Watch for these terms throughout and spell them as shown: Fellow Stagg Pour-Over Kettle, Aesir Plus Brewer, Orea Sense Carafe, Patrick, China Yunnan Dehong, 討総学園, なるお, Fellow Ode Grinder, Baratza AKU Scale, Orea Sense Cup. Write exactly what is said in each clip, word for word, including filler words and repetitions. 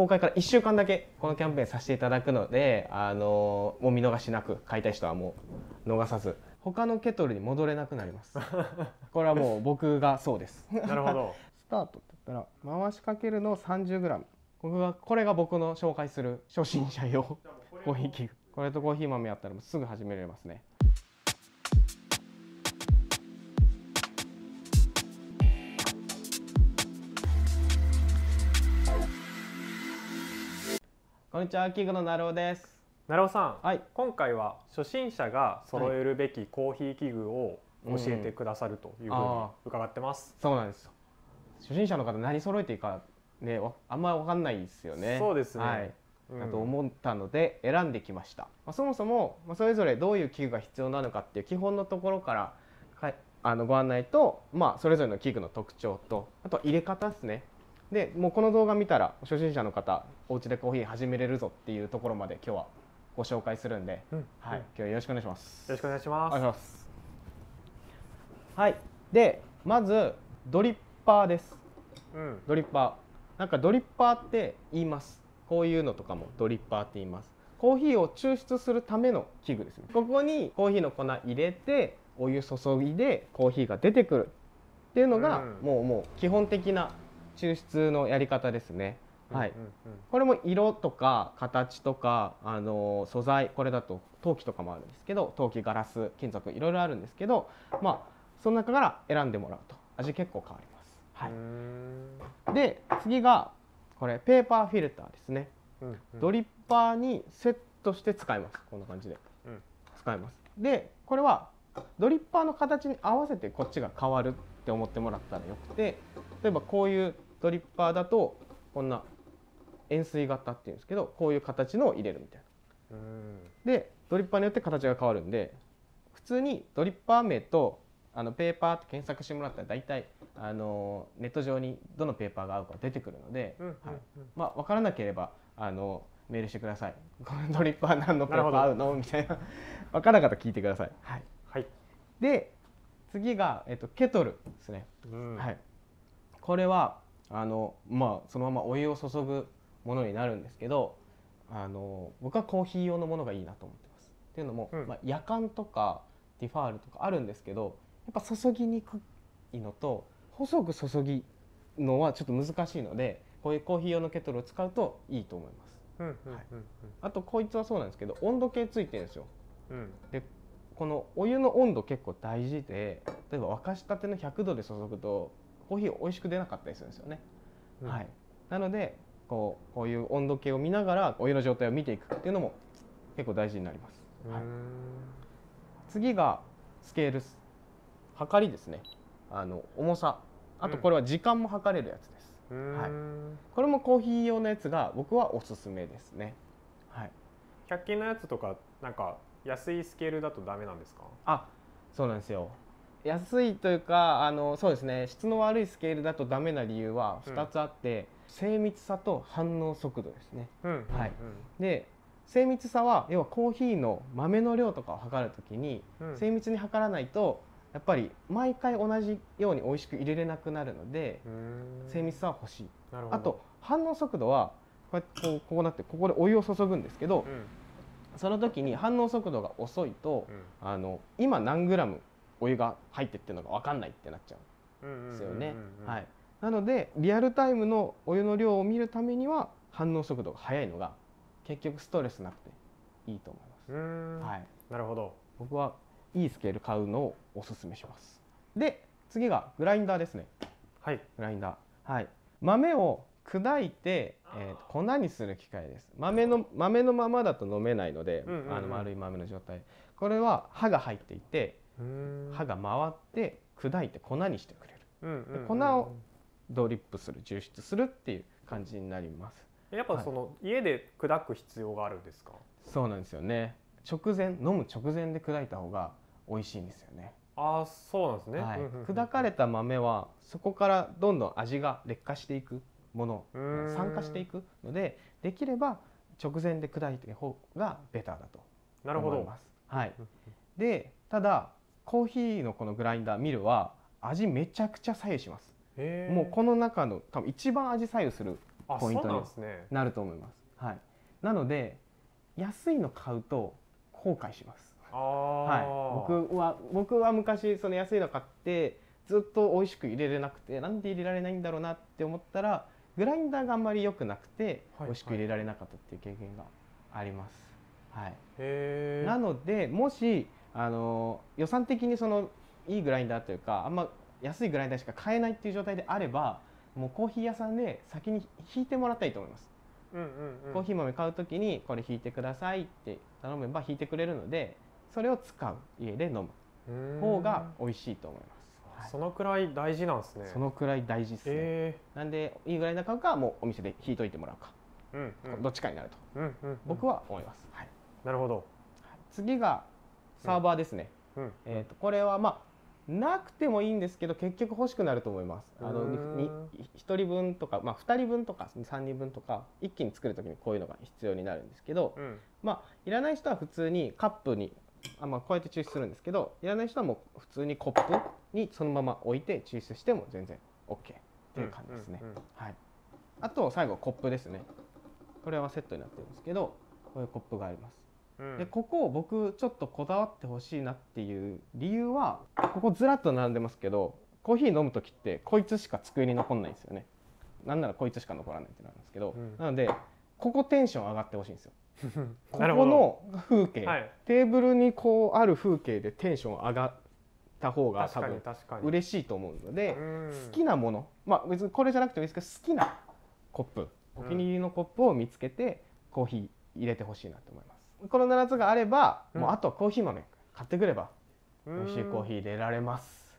公開からいっしゅうかんだけこのキャンペーンさせていただくので、あのもう見逃しなく、買いたい人はもう逃さず他のケトルに戻れなくなりますこれはもう僕がそうです。なるほど。スタートって言ったら回しかけるの さんじゅうグラム、 これがこれが僕の紹介する初心者用コーヒー器具。これとコーヒー豆やったらもうすぐ始められますね。こんにちは、器具のなるおです。なるおさん、はい、今回は初心者が揃えるべきコーヒー器具を教えてくださるというふうに伺ってます。うん、そうなんです。初心者の方何揃えていいかね、あんまりわかんないですよね。そうですね。はい。だと思ったので選んできました。うん、そもそもそれぞれどういう器具が必要なのかっていう基本のところから、はい、あのご案内と、まあそれぞれの器具の特徴と、あと入れ方ですね。でもうこの動画見たら初心者の方お家でコーヒー始めれるぞっていうところまで今日はご紹介するんで、うん、はい、うん、今日はよろしくお願いします。よろしくお願いします。お願いします。はい。でまずドリッパーです、うん、ドリッパーなんかドリッパーって言います。こういうのとかもドリッパーって言います。コーヒーを抽出するための器具ですね。ここにコーヒーの粉入れてお湯注いでコーヒーが出てくるっていうのが、うん、もうもう基本的な抽出のやり方ですね。はい。これも色とか形とか、あの素材、これだと陶器とかもあるんですけど、陶器、ガラス、金属いろいろあるんですけど、まあその中から選んでもらうと味結構変わります。はい。で次がこれペーパーフィルターですね。うんうん、ドリッパーにセットして使います。こんな感じで、うん、使います。でこれはドリッパーの形に合わせてこっちが変わるって思ってもらったらよくて、例えばこういうドリッパーだとこんな円錐型っていうんですけど、こういう形のを入れるみたいな。でドリッパーによって形が変わるんで、普通にドリッパー名とあのペーパーって検索してもらったら大体あのネット上にどのペーパーが合うか出てくるので、まあ分からなければあのメールしてください。このドリッパー何のペーパー合うのみたいな分からなかったら聞いてください。はい、はい、で次が、えっと、ケトルですね。うん、はい、これはあのまあそのままお湯を注ぐものになるんですけど、あの僕はコーヒー用のものがいいなと思ってます。っていうのも、うん、まあ、やかんとかティファールとかあるんですけど、やっぱ注ぎにくいのと細く注ぎのはちょっと難しいので、こういうコーヒー用のケトルを使うといいと思います。あとこいつはそうなんですけど温度計ついてるんですよ。うん、でこのお湯の温度結構大事で、例えば沸かしたてのひゃくどで注ぐとコーヒー美味しく出なかったりするんですよね。うん、はい、なのでこう、こういう温度計を見ながらお湯の状態を見ていくっていうのも結構大事になります。はい、次がスケールス、測りですね。あの重さ、あとこれは時間も測れるやつです。うん、はい、これもコーヒー用のやつが僕はおすすめですね。はい、ひゃく均のやつとかなんか安いスケールだとダメなんですか？あ、そうなんですよ。安いというか、あのそうですね、質の悪いスケールだとダメな理由はふたつあって、うん、精密さと反応速度ですね。で精密さは要はコーヒーの豆の量とかを測るときに、うん、精密に測らないとやっぱり毎回同じように美味しく入れれなくなるので、精密さは欲しい。あと反応速度はこうやってこうなってここでお湯を注ぐんですけど、うん、その時に反応速度が遅いと、うん、あの今何グラムお湯が入ってっていうのが分かんないってなっちゃうんですよね。はい。なのでリアルタイムのお湯の量を見るためには反応速度が速いのが結局ストレスなくていいと思います。うん、はい。なるほど。僕はいいスケール買うのをおすすめします。で次がグラインダーですね。はい。グラインダー。はい。豆を砕いて、えー、粉にする機械です。豆の豆のままだと飲めないので、あの丸い豆の状態。これは刃が入っていて。刃が回って砕いて粉にしてくれる。粉をドリップする、抽出するっていう感じになります。やっぱその、はい、家で砕く必要があるんですか？そうなんですよね。直前、飲む直前で砕いた方が美味しいんですよね。ああ、そうなんですね。はい、砕かれた豆はそこからどんどん味が劣化していくもの、酸化していくので、できれば直前で砕いた方がベターだと思います。なるほど。はい。で、ただコーヒーのこのグラインダーミルは味めちゃくちゃ左右します。もうこの中の多分一番味左右するポイントになると思います。はい、なので安いの買うと後悔します。はい、僕は僕は昔その安いの買ってずっと美味しく入れれなくて、なんで入れられないんだろうなって思ったらグラインダーがあんまり良くなくて美味しく入れられなかったっていう経験があります。はい。へー。なのでもしあの予算的にそのいいグラインダーというかあんま安いグラインダーしか買えないっていう状態であれば、もうコーヒー屋さんで先に引いてもらったらいいと思います。コーヒー豆買う時にこれ引いてくださいって頼めば引いてくれるので、それを使う家で飲む方が美味しいと思います。そのくらい大事なんですね。そのくらい大事ですね、えー、なんでいいグラインダー買うかもうお店で引いといてもらうか、うん、うん、どっちかになると、うん、うん、僕は思います。はい、なるほど。次がサーバーですね。これはまあなくてもいいんですけど結局欲しくなると思います。あのひとりぶんとか、まあ、ふたりぶんとかさんにんぶんとか一気に作る時にこういうのが必要になるんですけど、うん、まあいらない人は普通にカップにあ、まあ、こうやって抽出するんですけど、いらない人はもう普通にコップにそのまま置いて抽出しても全然 オーケー っていう感じですね。あと最後コップですね。これはセットになってるんですけど、こういうコップがあります。でここを僕ちょっとこだわってほしいなっていう理由は、ここずらっと並んでますけど、コーヒー飲む時ってこいつしか机に残んないんですよね。なんならこいつしか残らないってなんですけど、うん、なのでここテンション上がってほしいんですよ。ここの風景、はい、テーブルにこうある風景でテンション上がった方が多分嬉しいと思うので、好きなもの、まあ別にこれじゃなくてもいいですけど、好きなコップ、お気に入りのコップを見つけてコーヒー入れてほしいなと思います。このななつがあれば、うん、もうあとはコーヒー豆買ってくれば美味しいコーヒー入れられます。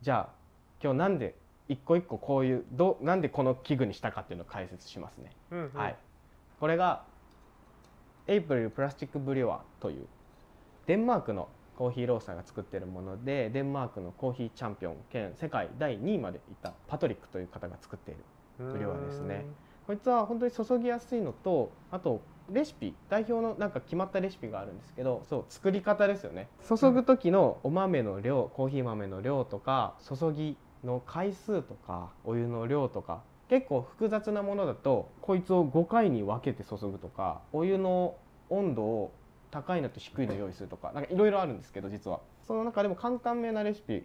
じゃあ今日なんで一個一個こういうどなんでこの器具にしたかっていうのを解説しますね。うん、うん、はい、これがエイプリルプラスチックブリュワーというデンマークのコーヒーローサーが作っているもので、デンマークのコーヒーチャンピオン兼世界だいにいまでいったパトリックという方が作っているブリュワーですね。こいつは本当に注ぎやすいのと、あとレシピ代表のなんか決まったレシピがあるんですけど、そう作り方ですよね。注ぐ時のお豆の量、うん、コーヒー豆の量とか注ぎの回数とかお湯の量とか、結構複雑なものだとこいつをごかいに分けて注ぐとか、お湯の温度を高いのと低いの用意するとか、なんかいろいろあるんですけど、実はその中でも簡単めなレシピ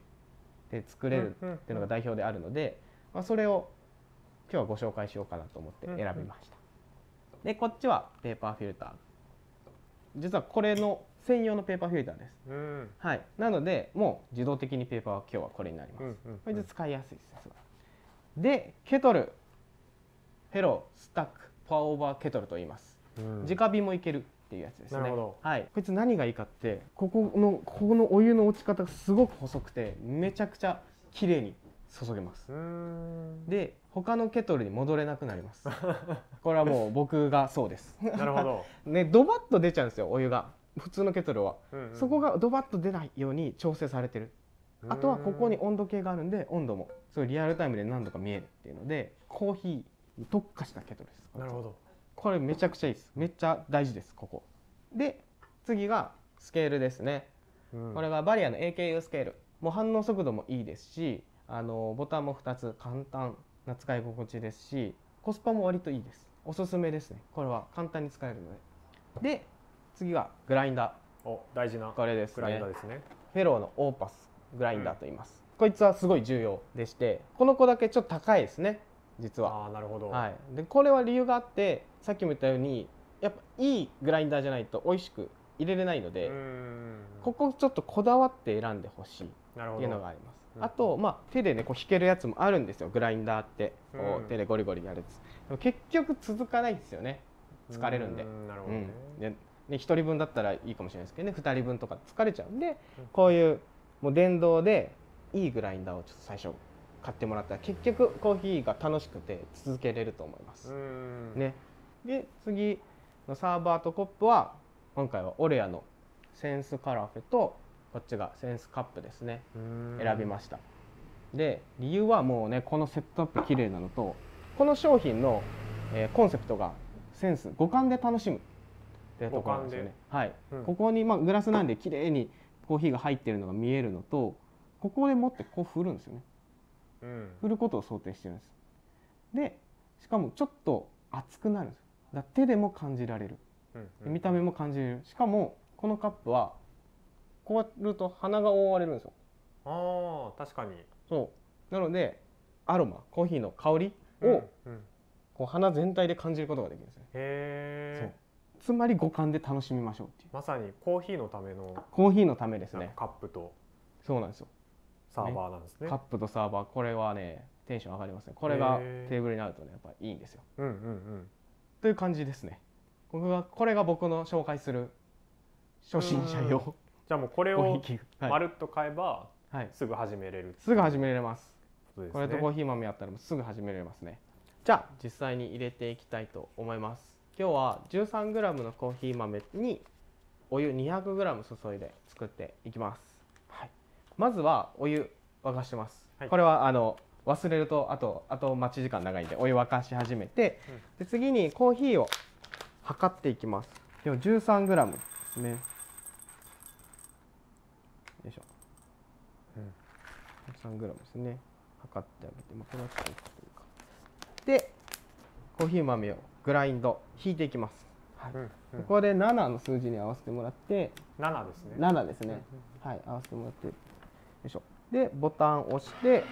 で作れるっていうのが代表であるので、まあ、それを今日はご紹介しようかなと思って選びました。でこっちはペーパーフィルター、実はこれの専用のペーパーフィルターです。うん、はい、なのでもう自動的にペーパーは今日はこれになります。これで使いやすいです。でケトル、フェロースタックパワーオーバーケトルと言います、うん、直火もいけるっていうやつですね。なるほど、はい、こいつ何がいいかって、ここのここのお湯の落ち方がすごく細くてめちゃくちゃ綺麗に注げます。で他のケトルに戻れなくなります。これはもう僕がそうです。なるほど。ね、ドバッと出ちゃうんですよ、お湯が、普通のケトルは、うん、うん、そこがドバッと出ないように調整されてる。あとはここに温度計があるんで、温度もそういうリアルタイムで何度か見えるっていうので、コーヒーに特化したケトルです。なるほど。これめちゃくちゃいいです。めっちゃ大事です、ここで。次がスケールですね、うん、これがバリアの エーケーユー スケール、もう反応速度もいいですし、あのボタンもふたつ、簡単な使い心地ですし、コスパも割といいです。おすすめですね、これは簡単に使えるので。で次がグラインダー、お大事なこれですね、グラインダーですね。フェローのオーパスグラインダーと言います、うん、こいつはすごい重要でして、この子だけちょっと高いですね、実は。あ、なるほど、はい、でこれは理由があって、さっきも言ったようにやっぱいいグラインダーじゃないと美味しく入れれないので、ここちょっとこだわって選んでほしいっていうのがあります。あと、まあ、手でねこう引けるやつもあるんですよ、グラインダーってこう、うん、手でゴリゴリやるやつ。でも結局続かないですよね、疲れるんで。ひとりぶんだったらいいかもしれないですけどね、ふたりぶんとか疲れちゃうんで、こういうもう電動でいいグラインダーをちょっと最初買ってもらったら結局コーヒーが楽しくて続けれると思います、ね、で次のサーバーとコップは今回はオレアのセンスカラフェとこっちがセンスカップですね、選びました。で理由はもうね、このセットアップ綺麗なのと、この商品の、えー、コンセプトがセンス五感で楽しむっていうところなんですよね。はい、うん、ここに、まあ、グラスなんで綺麗にコーヒーが入ってるのが見えるのと、ここで持ってこう振るんですよね、うん、振ることを想定してるんです。でしかもちょっと熱くなるんですよ。だから手でも感じられる、見た目も感じれる。しかもこのカップはこうやると鼻が覆われるんですよ。ああ、確かに。そうなのでアロマ、コーヒーの香りをこう鼻全体で感じることができるんですね。へえ。つまり五感で楽しみましょうっていう。まさにコーヒーのためのコーヒーのためですね。カップとそうなんですよ。サーバーなんですね。カップとサーバー、これはねテンション上がりますね。これがテーブルになるとねやっぱりいいんですよ。うんうんうん。という感じですね。僕がこれが僕の紹介する初心者用。じゃあもうこれをまるっと買えばすぐ始めれる。すぐ始めれます。これとコーヒー豆やったらすぐ始めれますね。じゃあ実際に入れていきたいと思います。今日は じゅうさんグラム のコーヒー豆にお湯 にひゃくグラム 注いで作っていきます。はい、まずはお湯沸かしてます。はい、これはあの忘れるとあとあと待ち時間長いんでお湯沸かし始めて、うん、で次にコーヒーを測っていきます。今日 じゅうさんグラム ですね。よいしょ。うん、じゅうさんグラム ですね。測ってあげて、まあ、これはちょっといいかというか。で、コーヒー豆をグラインド引いていきます。はい、うん、うん、ここでななの数字に合わせてもらってななですね。ななですね。はい、合わせてもらってよいしょ。でボタンを押して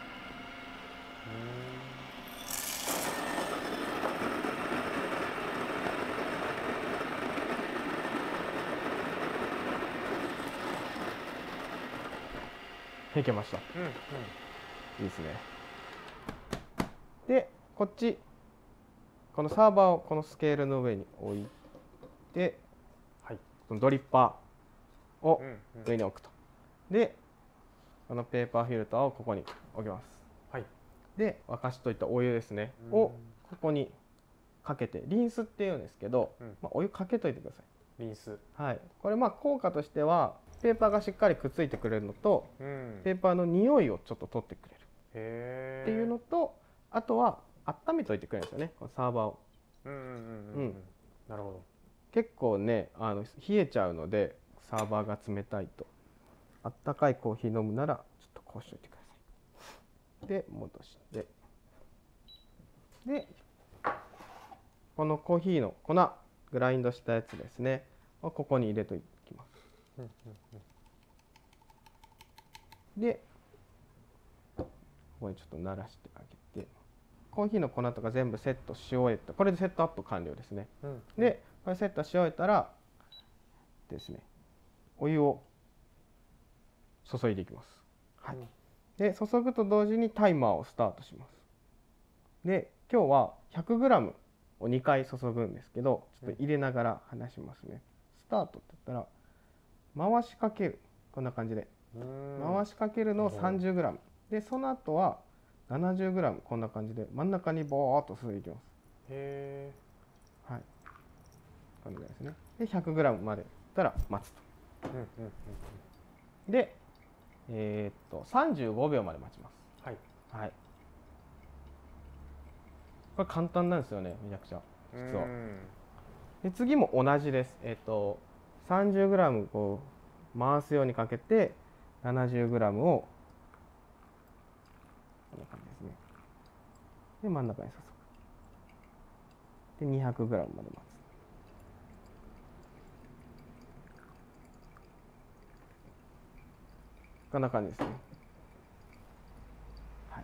引けました。うん、うん、いいですね。でこっちこのサーバーをこのスケールの上に置いて、はい、このドリッパーを上に置くと、うん、うん、でこのペーパーフィルターをここに置きます、はい、で沸かしといたお湯ですね、うん、をここにかけてリンスっていうんですけど、うん、まあ、お湯かけといてください。リンス、はい、これまあ効果としてはペーパーがしっかりくっついてくれるのと、うん、ペーパーの匂いをちょっと取ってくれるっていうのと、あとは温めといてくれるんですよね、このサーバーを。なるほど。結構ねあの冷えちゃうのでサーバーが冷たいと。あったかいコーヒー飲むならちょっとこうしといてください。で戻してでこのコーヒーの粉グラインドしたやつですねをここに入れといきます。でここにちょっと慣らしてあげて。コーヒーの粉とか全部セットし終えた、これでセットアップ完了ですね。うん、でこれセットし終えたらですねお湯を注いでいきます。はい、うん、で注ぐと同時にタイマーをスタートします。で今日は ひゃくグラム をにかい注ぐんですけどちょっと入れながら話しますね。うん、スタートって言ったら回しかける、こんな感じで回しかけるのを さんじゅうグラム でその後はななじゅうグラム こんな感じで真ん中にボーっと進んでいきます。へえ、はい、これぐらいですね。で ひゃくグラム までいったら待つと。でえー、っとさんじゅうごびょうまで待ちます。はい、はい、これ簡単なんですよね、めちゃくちゃ実は。で次も同じです。えー、っと さんじゅうグラム こう回すようにかけて ななじゅうグラム をこんな感じですね。で真ん中に注ぐ。で にひゃくグラム まで待つ。こんな感じですね。は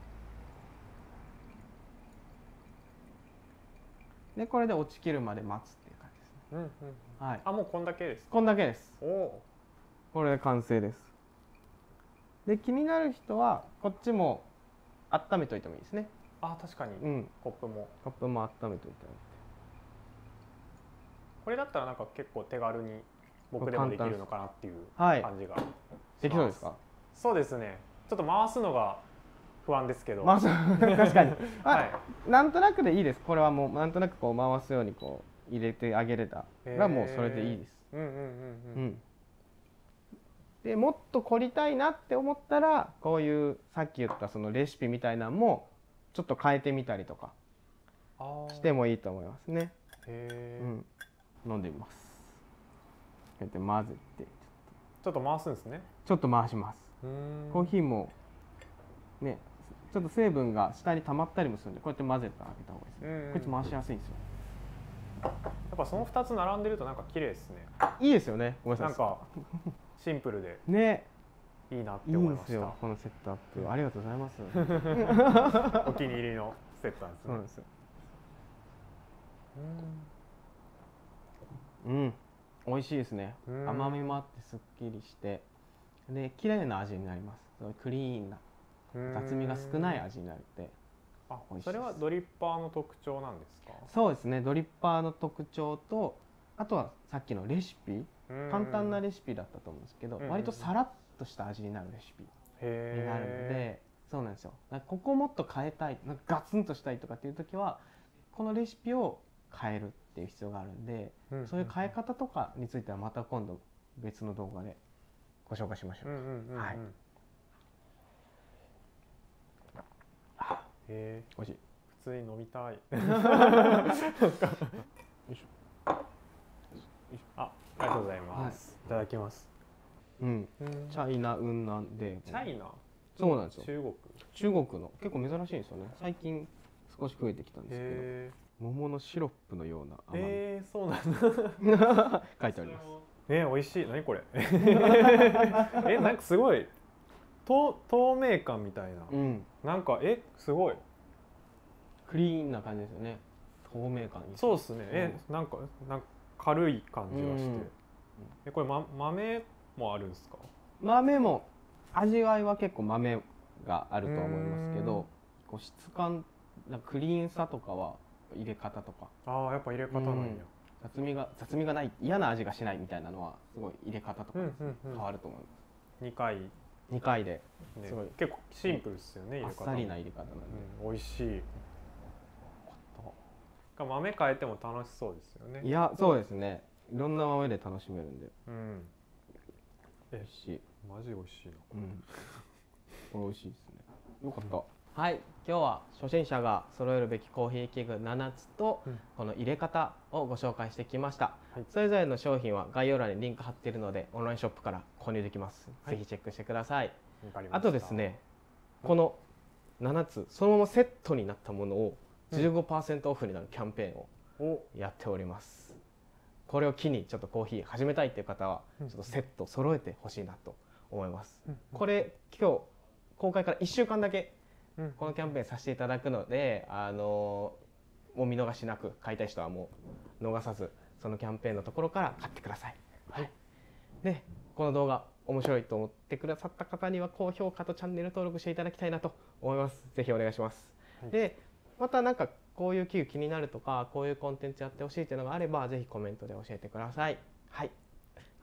い。でこれで落ちきるまで待つっていう感じですね。うんうん、はい。あ、もうこんだけです。こんだけです。おお。これで完成です。で気になる人はこっちも温めといてもいいですね。あ、確かに、うん、コップもコップも温めといて。これだったらなんか結構手軽に僕でもできるのかなっていう感じが、はい、できそうですか？そうですね。ちょっと回すのが不安ですけど。回す確かに、はい、なんとなくでいいです。これはもうなんとなくこう回すようにこう入れてあげれたらもうそれでいいです。うんうんうんうん、うん。でもっと凝りたいなって思ったらこういうさっき言ったそのレシピみたいなのもちょっと変えてみたりとかしてもいいと思いますね。へー、うん、飲んでみます。こうやって混ぜてちょっと回すんですね。ちょっと回します。コーヒーもねちょっと成分が下に溜まったりもするんで、こうやって混ぜてあげた方がいいですね。こいつ回しやすいんですよ。やっぱそのふたつ並んでるとなんか綺麗ですね。いいですよね。ごめんなさい。なんかシンプルでね、いいなって思いました。いいですよこのセットアップ。ありがとうございます。お気に入りのセットアップ。そうなんですよ。うん、美味しいですね。甘みもあってすっきりして、で綺麗な味になります。すごいクリーンな。雑味が少ない味になるって。あ、それはドリッパーの特徴なんですか？そうですね。ドリッパーの特徴と、あとはさっきのレシピ、簡単なレシピだったと思うんですけど、割とさらっとした味になるレシピになるので、そうなんですよ。なんかここもっと変えたい、なんかガツンとしたいとかっていう時は、このレシピを変えるっていう必要があるんで、そういう変え方とかについてはまた今度別の動画でご紹介しましょう。はい。えー、おいしい。普通に飲みたい。あ、ありがとうございます。いただきます。うん。チャイナウンなんで。チャイナ。そうなんですよ。中国。中国の結構珍しいんですよね。最近少し増えてきたんですけど、桃のシロップのような甘み。ええ、そうなんだ。書いてあります。ね、美味しい。何これ。え、なんかすごい。透明感みたいな、うん、なんかえすごいクリーンな感じですよね。透明感、そうですね。え、なんかなんか軽い感じがして、うん、えこれ、ま、豆もあるんですか？豆も味わいは結構豆があると思いますけど、こう質感、なんかクリーンさとかは入れ方とか、ああやっぱ入れ方なんや、うん、雑味が雑味がない嫌な味がしないみたいなのはすごい入れ方とか変わると思います。にかいにかいで、すごい結構シンプルですよね。あっさりな入れ方なんで美味しい。豆変えても楽しそうですよね。いや、そうですね。いろんな豆で楽しめるんで。うん。美味しい。マジ美味しいな。うん。これ美味しいですね。よかった。はい、今日は初心者が揃えるべきコーヒー器具ななつとこの入れ方をご紹介してきました。それぞれの商品は概要欄にリンク貼っているので、オンラインショップから購入できます。ぜひチェックしてください。あとですね、このななつそのままセットになったものを じゅうごパーセント オフになるキャンペーンをやっております。これを機にちょっとコーヒー始めたいという方はちょっとセット揃えてほしいなと思います。これ今日公開からいっしゅうかんだけこのキャンペーンさせていただくので、あのもう見逃しなく、買いたい人はもう逃さずそのキャンペーンのところから買ってください。はい、でこの動画面白いと思ってくださった方には高評価とチャンネル登録していただきたいなと思います。ぜひお願いします。はい、でまたなんかこういう器具気になるとか、こういうコンテンツやってほしいというのがあればぜひコメントで教えてください。はい、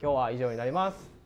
今日は以上になります。